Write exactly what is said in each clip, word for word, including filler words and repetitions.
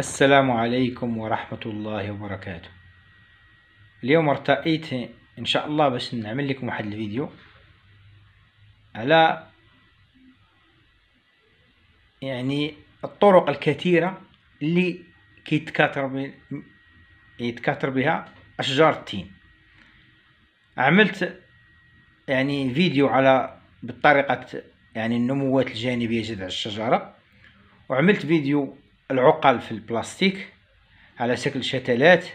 السلام عليكم ورحمة الله وبركاته. اليوم ارتأيت ان شاء الله باش نعمل لكم واحد الفيديو على يعني الطرق الكثيرة اللي كيتكاثر يتكاثر بها اشجار التين. عملت يعني فيديو على بطريقة يعني النموات الجانبية جذع الشجرة، وعملت فيديو العقل في البلاستيك على شكل شتلات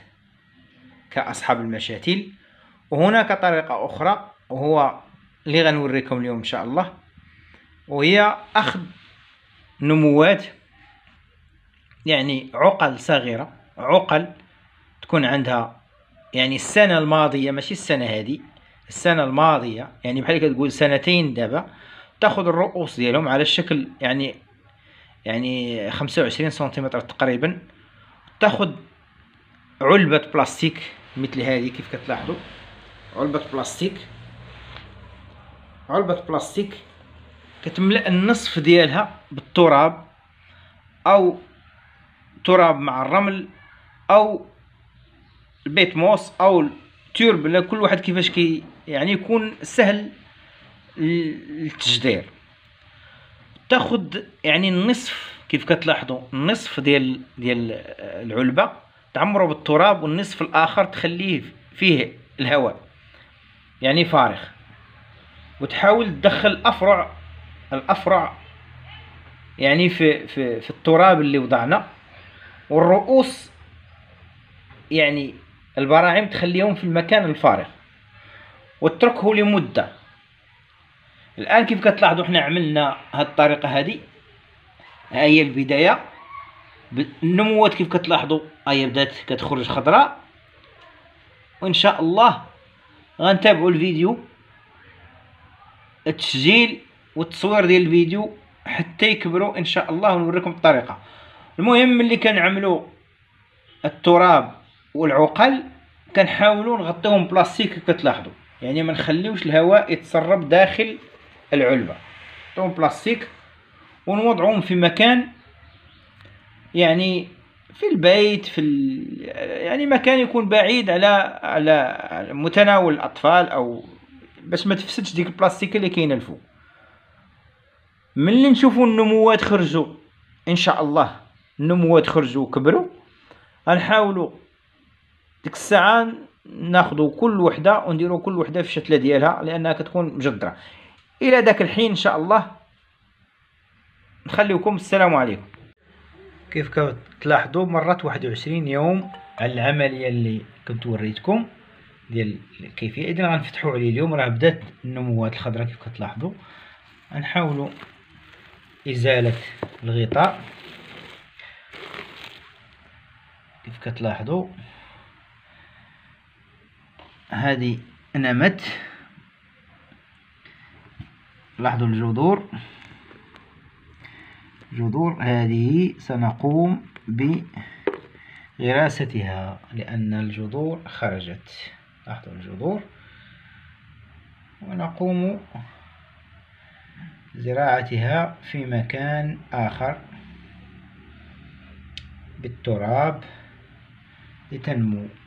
كأصحاب المشاتل، وهناك طريقة أخرى وهو اللي غنوريكم اليوم إن شاء الله، وهي أخذ نموات يعني عقل صغيرة، عقل تكون عندها يعني السنة الماضية ماشي السنة هذه، السنة الماضية يعني بحال كتقول سنتين دابا، تاخذ الرؤوس ديالهم على الشكل يعني يعني خمسة وعشرين سنتيمتر تقريبا، تاخد علبة بلاستيك مثل هذه كيف كتلاحظوا، علبة بلاستيك علبة بلاستيك كتملأ النصف ديالها بالتراب أو تراب مع الرمل أو البيت موس أو التورب، كل واحد كيفاش كي يعني يكون سهل التجدير. تاخد يعني النصف كيف كتلاحظوا، النصف ديال ديال العلبه تعمروا بالتراب، والنصف الاخر تخليه فيه الهواء يعني فارغ، وتحاول تدخل افرع الافرع يعني في في في التراب اللي وضعنا، والرؤوس يعني البراعم تخليهم في المكان الفارغ وتركه لمده. الان كيف كتلاحظوا حنا عملنا هاد الطريقه هذه، ها هي البدايه، النموات كيف كتلاحظوا ها هي بدات كتخرج خضراء، وان شاء الله غنتابعوا الفيديو التسجيل والتصوير ديال الفيديو حتى يكبروا ان شاء الله، ونوريكم الطريقه. المهم ملي كنعملوا التراب والعقل كنحاولوا نغطيهم بلاستيك كيف كتلاحظوا، يعني ما نخليوش الهواء يتسرب داخل العلبة، نغطيوهم بلاستيك ونوضعوهم في مكان يعني في البيت، في يعني مكان يكون بعيد على على متناول الاطفال، او باش ما تفسدش ديك البلاستيك اللي كاينه الفوق. ملي نشوفوا النموات خرجوا ان شاء الله، النموات خرجوا وكبروا، غنحاولوا ديك الساعه ناخذوا كل وحده ونديروا كل وحده في الشتله ديالها لانها كتكون مجدره. الى داك الحين ان شاء الله نخليكم. السلام عليكم. كيف كتلاحظوا مرات واحد وعشرين يوم على العمليه اللي كنت وريتكم ديال الكيفيه، اذا غنفتحوا عليه اليوم. راه بدات النموات الخضراء كيف كتلاحظوا، غنحاولوا ازاله الغطاء كيف كتلاحظوا. هذه نمت، لاحظوا الجذور، جذور هذه سنقوم بغراستها لأن الجذور خرجت، لاحظوا الجذور، ونقوم زراعتها في مكان آخر بالتراب لتنمو